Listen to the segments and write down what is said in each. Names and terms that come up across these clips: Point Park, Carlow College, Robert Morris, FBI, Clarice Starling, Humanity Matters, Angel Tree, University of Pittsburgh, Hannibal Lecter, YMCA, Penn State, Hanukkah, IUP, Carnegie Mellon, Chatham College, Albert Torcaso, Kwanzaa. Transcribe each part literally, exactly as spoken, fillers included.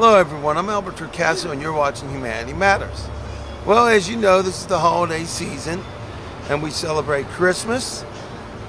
Hello everyone, I'm Albert Torcaso and you're watching Humanity Matters. Well, as you know, this is the holiday season and we celebrate Christmas,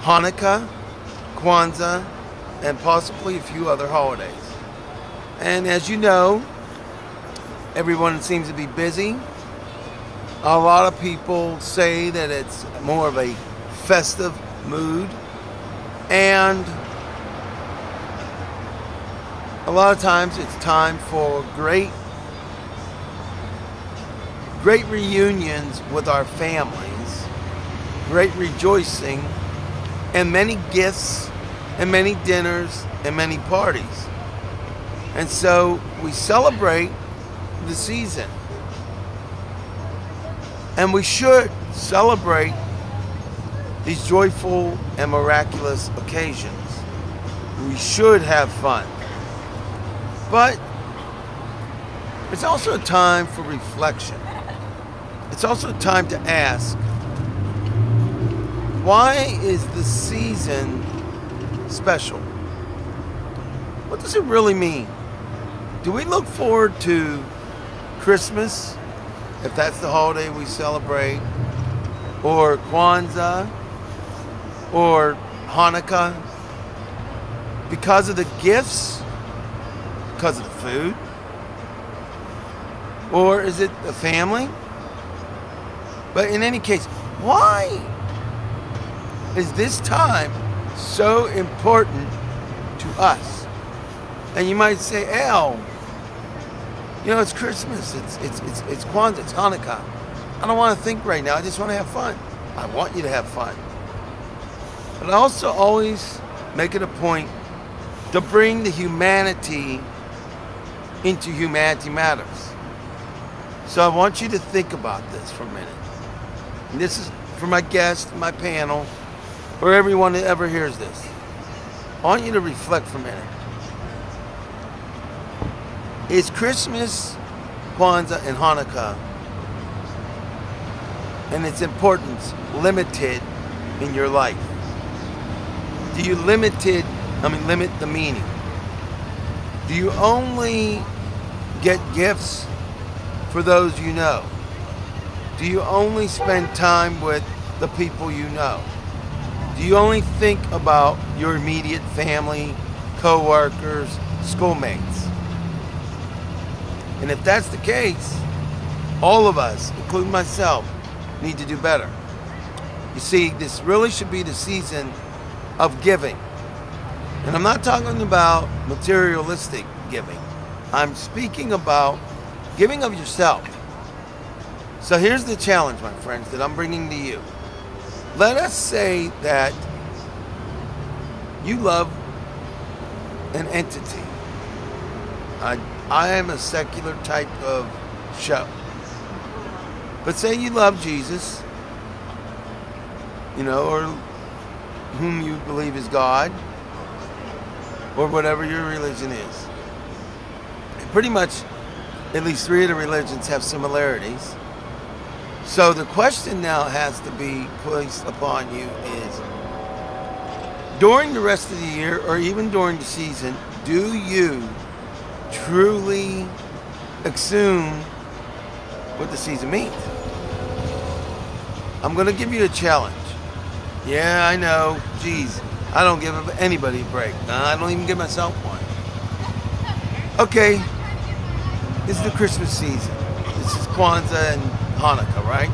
Hanukkah, Kwanzaa, and possibly a few other holidays. And as you know, everyone seems to be busy. A lot of people say that it's more of a festive mood, and a lot of times it's time for great, great reunions with our families, great rejoicing, and many gifts, and many dinners, and many parties. And so we celebrate the season. And we should celebrate these joyful and miraculous occasions. We should have fun. But it's also a time for reflection. It's also a time to ask, why is the season special? What does it really mean? Do we look forward to Christmas, if that's the holiday we celebrate, or Kwanzaa, or Hanukkah, because of the gifts? Because of the food? Or is it the family? But in any case, why is this time so important to us? And you might say, Al, you know, it's Christmas, it's, it's, it's, it's Kwanzaa, it's Hanukkah. I don't want to think right now, I just want to have fun. I want you to have fun. But I also always make it a point to bring the humanity into Humanity Matters. So I want you to think about this for a minute. And this is for my guests, my panel, or everyone that ever hears this. I want you to reflect for a minute. Is Christmas, Kwanzaa, and Hanukkah and its importance limited in your life? Do you limited, I mean limit the meaning? Do you only get gifts for those you know? Do you only spend time with the people you know? Do you only think about your immediate family, co-workers, schoolmates? And if that's the case, all of us, including myself, need to do better. You see, this really should be the season of giving. And I'm not talking about materialistic giving. I'm speaking about giving of yourself. So here's the challenge, my friends, that I'm bringing to you. Let us say that you love an entity. I, I am a secular type of show. But say you love Jesus, you know, or whom you believe is God, or whatever your religion is. Pretty much, at least three of the religions have similarities. So the question now has to be placed upon you is, during the rest of the year, or even during the season, do you truly assume what the season means? I'm gonna give you a challenge. Yeah, I know, geez. I don't give anybody a break. No, I don't even give myself one. Okay, this is the Christmas season. This is Kwanzaa and Hanukkah, right?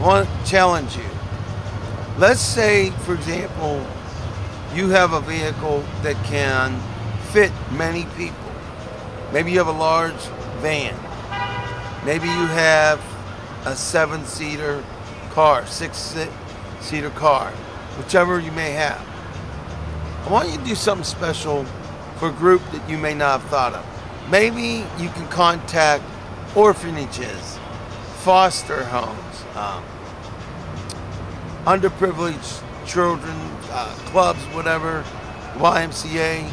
I want to challenge you. Let's say, for example, you have a vehicle that can fit many people. Maybe you have a large van. Maybe you have a seven-seater car, six-seater car. Whichever you may have. I want you to do something special for a group that you may not have thought of. Maybe you can contact orphanages, foster homes, um, underprivileged children, uh, clubs, whatever, Y M C A,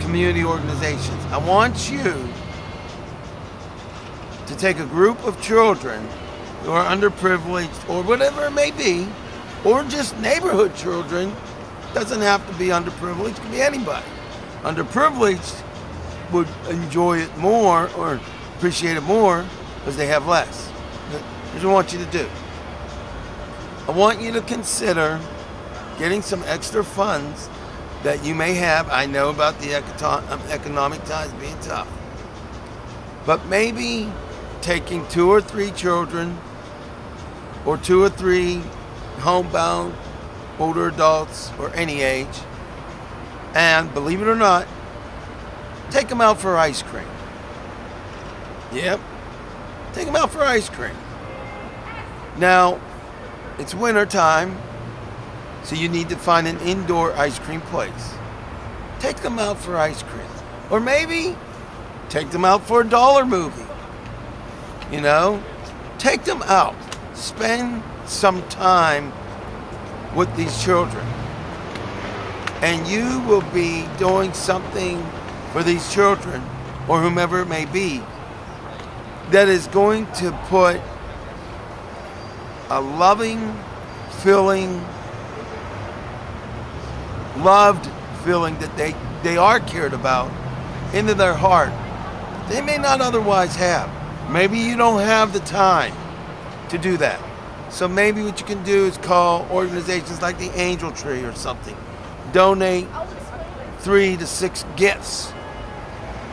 community organizations. I want you to take a group of children who are underprivileged or whatever it may be, or just neighborhood children, doesn't have to be underprivileged, it can be anybody. Underprivileged, would enjoy it more or appreciate it more because they have less. Here's what I want you to do. I want you to consider getting some extra funds that you may have. I know about the economic times being tough, but maybe taking two or three children or two or three homebound older adults or any age, and believe it or not, take them out for ice cream. Yep, take them out for ice cream. Now, it's winter time, so you need to find an indoor ice cream place. Take them out for ice cream. Or maybe take them out for a dollar movie. You know, take them out. Spend some time with these children. And you will be doing something for these children or whomever it may be that is going to put a loving, feeling, loved feeling that they, they are cared about into their heart. They may not otherwise have. Maybe you don't have the time to do that. So maybe what you can do is call organizations like the Angel Tree or something. Donate three to six gifts.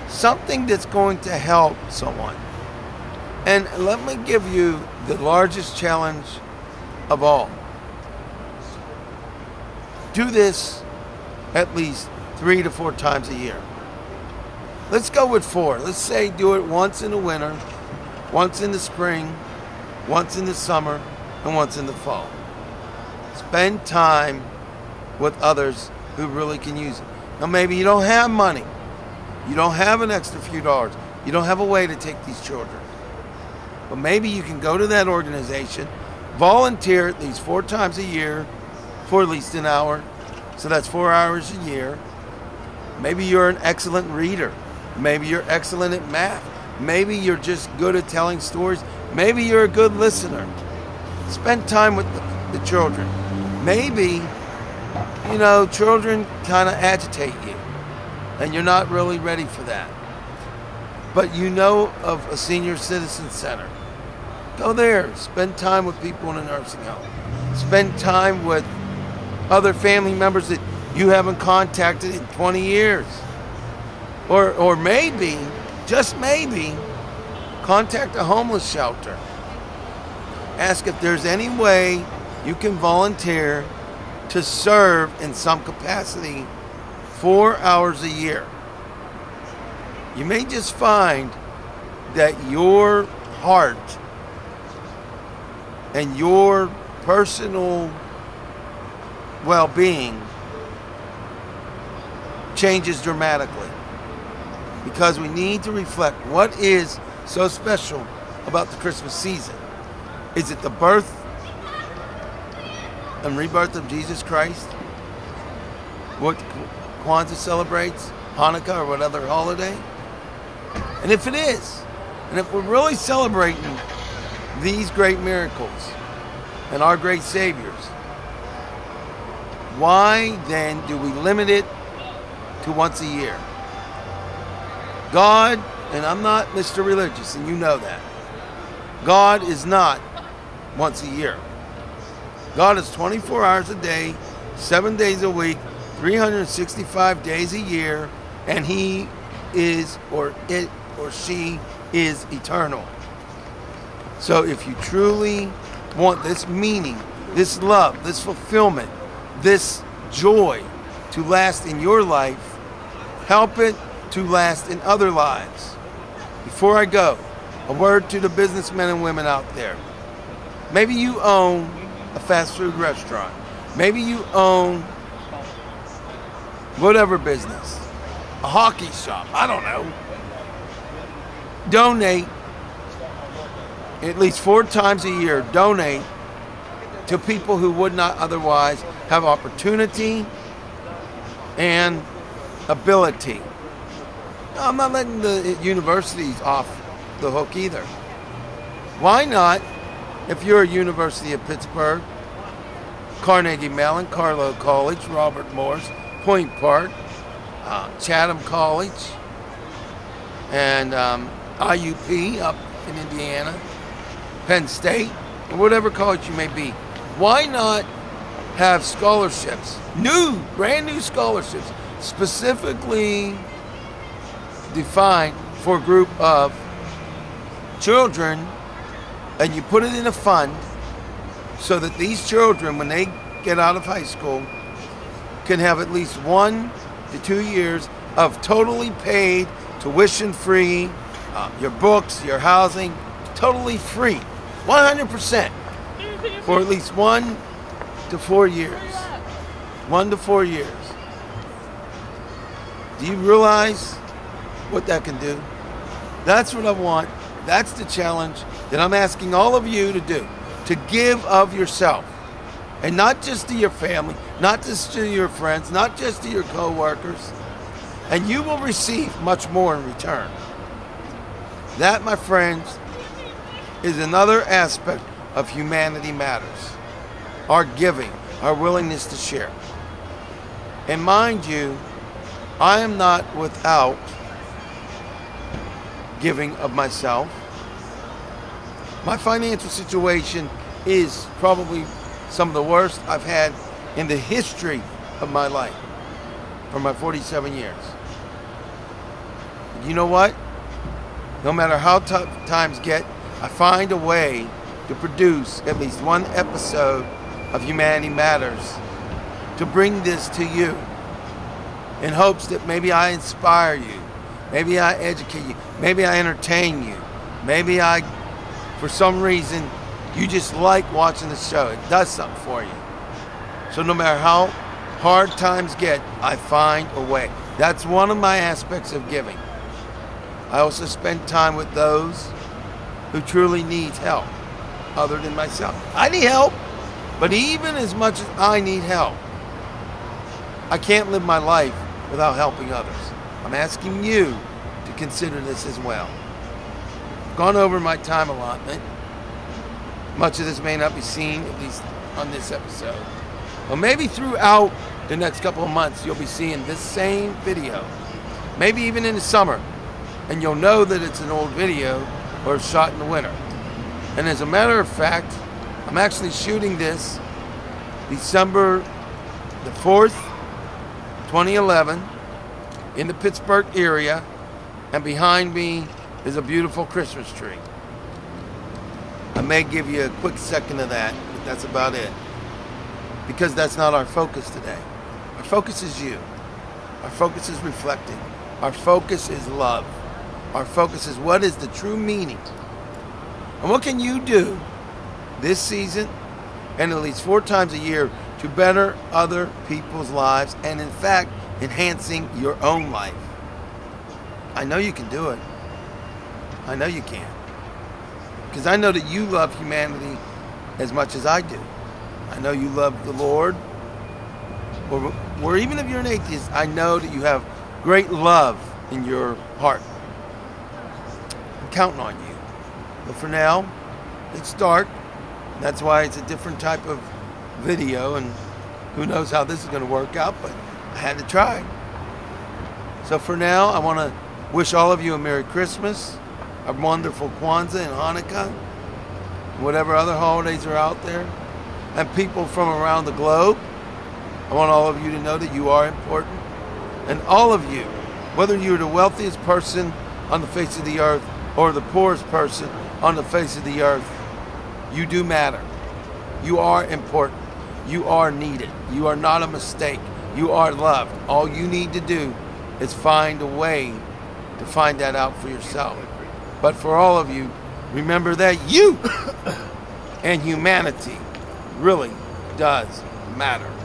Something that's going to help someone. And let me give you the largest challenge of all. Do this at least three to four times a year. Let's go with four. Let's say do it once in the winter, once in the spring, once in the summer, and once in the fall. Spend time with others who really can use it. Now maybe you don't have money. You don't have an extra few dollars. You don't have a way to take these children. But maybe you can go to that organization, volunteer at least four times a year, for at least an hour, so that's four hours a year. Maybe you're an excellent reader. Maybe you're excellent at math. Maybe you're just good at telling stories. Maybe you're a good listener. Spend time with the, the children. Maybe, you know, children kind of agitate you, and you're not really ready for that. But you know of a senior citizen center. Go there, spend time with people in a nursing home. Spend time with other family members that you haven't contacted in twenty years. Or, or maybe, just maybe, contact a homeless shelter. Ask if there's any way you can volunteer to serve in some capacity four hours a year. You may just find that your heart and your personal well-being changes dramatically, because we need to reflect what is so special about the Christmas season. Is it the birth and rebirth of Jesus Christ? What Kwanzaa celebrates, Hanukkah, or what other holiday? And if it is, and if we're really celebrating these great miracles and our great saviors, why then do we limit it to once a year? God, and I'm not Mister Religious, and you know that. God is not once a year. God is twenty-four hours a day, seven days a week, three hundred sixty-five days a year, and he is, or it, or she is eternal. So if you truly want this meaning, this love, this fulfillment, this joy to last in your life, help it to last in other lives. Before I go, a word to the businessmen and women out there. Maybe you own a fast food restaurant. Maybe you own whatever business, a hockey shop, I don't know. Donate at least four times a year, donate to people who would not otherwise have opportunity and ability. I'm not letting the universities off the hook either. Why not, if you're a University of Pittsburgh, Carnegie Mellon, Carlow College, Robert Morris, Point Park, uh, Chatham College, and um, I U P up in Indiana, Penn State, or whatever college you may be. Why not have scholarships, new, brand new scholarships, specifically defined for a group of children, and you put it in a fund so that these children, when they get out of high school, can have at least one to two years of totally paid, tuition-free, uh, your books, your housing, totally free, one hundred percent, for at least one to four years. One to four years. Do you realize what that can do? That's what I want. That's the challenge that I'm asking all of you to do, to give of yourself. And not just to your family, not just to your friends, not just to your co-workers. And you will receive much more in return. That, my friends, is another aspect of Humanity Matters. Our giving, our willingness to share. And mind you, I am not without giving of myself. My financial situation is probably some of the worst I've had in the history of my life for my forty-seven years. But you know what? No matter how tough times get, I find a way to produce at least one episode of Humanity Matters to bring this to you in hopes that maybe I inspire you, maybe I educate you, maybe I entertain you, maybe I, for some reason, you just like watching the show. It does something for you. So no matter how hard times get, I find a way. That's one of my aspects of giving. I also spend time with those who truly need help, other than myself. I need help, but even as much as I need help, I can't live my life without helping others. I'm asking you to consider this as well. I've gone over my time allotment. Much of this may not be seen, at least on this episode. Well, maybe throughout the next couple of months, you'll be seeing this same video. Maybe even in the summer. And you'll know that it's an old video or shot in the winter. And as a matter of fact, I'm actually shooting this December the fourth, twenty eleven, in the Pittsburgh area. And behind me is a beautiful Christmas tree. I may give you a quick second of that, but that's about it. Because that's not our focus today. Our focus is you. Our focus is reflecting. Our focus is love. Our focus is what is the true meaning. And what can you do this season and at least four times a year to better other people's lives and, in fact, enhancing your own life? I know you can do it. I know you can. Because I know that you love humanity as much as I do. I know you love the Lord. Or, or even if you're an atheist, I know that you have great love in your heart. I'm counting on you. But for now, it's dark. That's why it's a different type of video. And who knows how this is going to work out, but I had to try. So for now, I want to wish all of you a Merry Christmas, a wonderful Kwanzaa and Hanukkah, whatever other holidays are out there, and people from around the globe. I want all of you to know that you are important. And all of you, whether you're the wealthiest person on the face of the earth or the poorest person on the face of the earth, you do matter. You are important. You are needed. You are not a mistake. You are loved. All you need to do is find a way to find that out for yourself. But for all of you, remember that you and humanity really does matter.